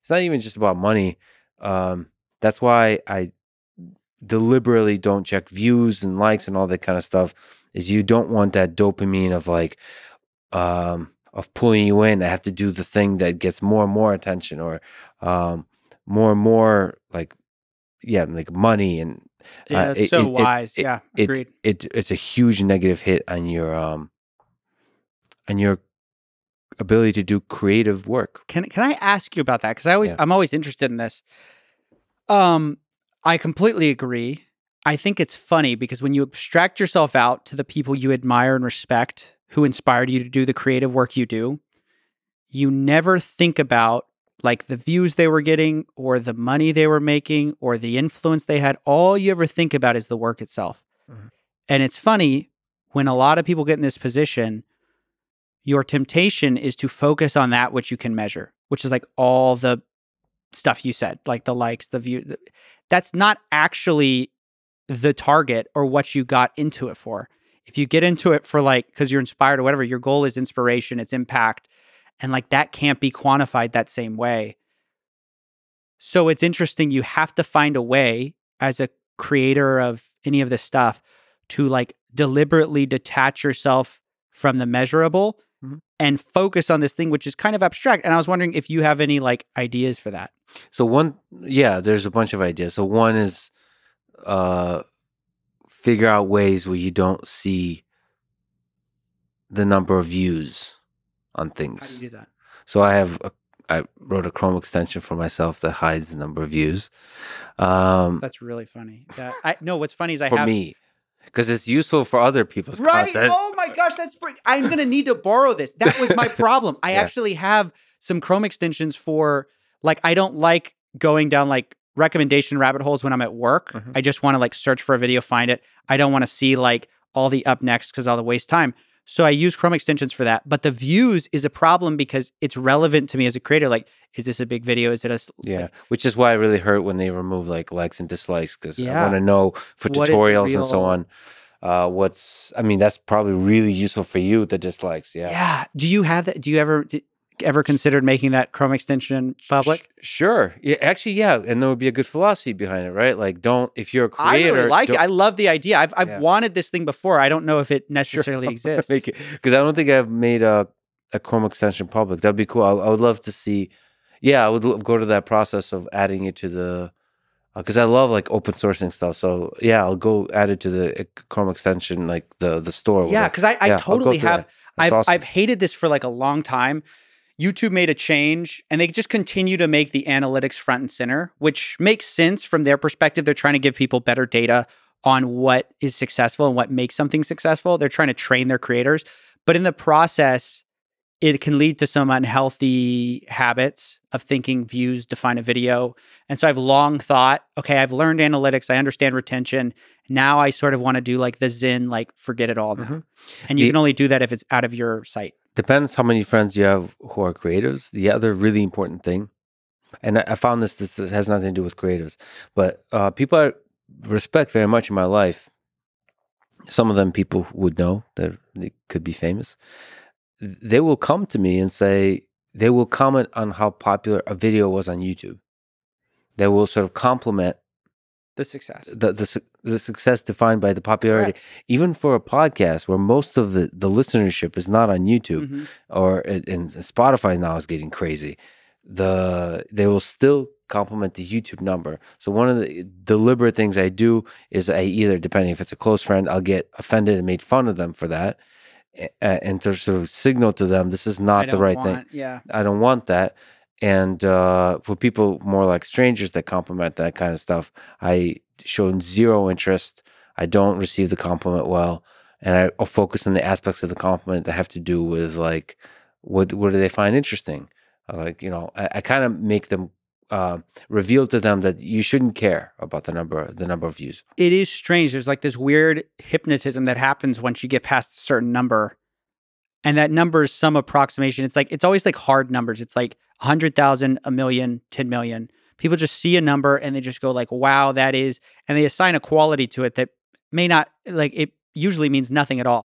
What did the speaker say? It's not even just about money. That's why I deliberately don't check views and likes and all that kind of stuff, is you don't want that dopamine of like, of pulling you in. I have to do the thing that gets more and more attention, or more and more like, yeah, like money. And yeah, it's so wise. Yeah, agreed. It's a huge negative hit on your ability to do creative work. Can I ask you about that? Because I'm always interested in this. I completely agree. I think it's funny because when you abstract yourself out to the people you admire and respect who inspired you to do the creative work you do, you never think about like the views they were getting or the money they were making or the influence they had. All you ever think about is the work itself. Mm-hmm. And it's funny, when a lot of people get in this position, your temptation is to focus on that which you can measure, which is like all the stuff you said, like the likes, the view. That's not actually the target or what you got into it for. If you get into it for like, because you're inspired or whatever, your goal is inspiration, it's impact. And like that can't be quantified that same way. So it's interesting. You have to find a way as a creator of any of this stuff to like deliberately detach yourself from the measurable mm-hmm. and focus on this thing, which is kind of abstract. And I was wondering if you have any like ideas for that. So there's a bunch of ideas. So one is figure out ways where you don't see the number of views on things. How do you do that? So I wrote a Chrome extension for myself that hides the number of views. That's really funny. No, what's funny is for me, because it's useful for other people's content. Oh my gosh, I'm going to need to borrow this. That was my problem. I actually have some Chrome extensions for, like, I don't like going down like recommendation rabbit holes when I'm at work. Mm-hmm. I just want to like search for a video, find it. I don't want to see like all the up next because I'll waste time. So I use Chrome extensions for that. But the views is a problem because it's relevant to me as a creator. Like, is this a big video? Is it a... Yeah, which is why I really hurt when they remove like likes and dislikes, because I want to know for tutorials and so on. I mean, that's probably really useful for you, the dislikes. Yeah. Yeah. Do you have that? Do you ever considered making that Chrome extension public? Sure. Yeah, actually, yeah. And there would be a good philosophy behind it, right? Like, don't, if you're a creator... I really like it. I love the idea. I've wanted this thing before. I don't know if it necessarily exists. Because I don't think I've made a Chrome extension public. That'd be cool. I would love to see... Yeah, I would go to that process of adding it to the... Because I love like open sourcing stuff. So yeah, I'll go add it to the Chrome extension, like the store. Yeah, because I totally have... I've hated this for like a long time. YouTube made a change and they just continue to make the analytics front and center, which makes sense from their perspective. They're trying to give people better data on what is successful and what makes something successful. They're trying to train their creators. But in the process, it can lead to some unhealthy habits of thinking views define a video. And so I've long thought, okay, I've learned analytics. I understand retention. Now I sort of want to do like the Zen, like forget it all now. Mm-hmm. And you can only do that if it's out of your sight. Depends how many friends you have who are creatives. The other really important thing, and I found this has nothing to do with creatives, but people I respect very much in my life, some of them people would know that they could be famous, they will come to me and say, they will comment on how popular a video was on YouTube. They will sort of compliment the success. The success defined by the popularity. Correct. Even for a podcast where most of the listenership is not on YouTube, mm-hmm. or and Spotify now is getting crazy, they will still compliment the YouTube number. So one of the deliberate things I do is I either, depending if it's a close friend, I'll get offended and made fun of them for that, and to sort of signal to them, this is not the right thing. Yeah, I don't want that. And for people more like strangers that compliment that kind of stuff, I show zero interest. I don't receive the compliment well. And I'll focus on the aspects of the compliment that have to do with like, what do they find interesting? Like, you know, I kind of make them, reveal to them that you shouldn't care about the number of views. It is strange. There's like this weird hypnotism that happens once you get past a certain number. And that number is some approximation. It's like, it's always like hard numbers. It's like 100,000, a million, 10 million. People just see a number and they just go like, wow, that is, and they assign a quality to it that may not, like, it usually means nothing at all.